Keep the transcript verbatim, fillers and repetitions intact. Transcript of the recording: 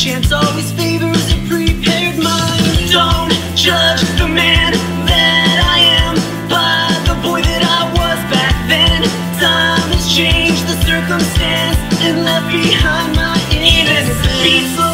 Chance always favors a prepared mind. Don't judge the man that I am by the boy that I was back then. Time has changed the circumstance and left behind my innocence.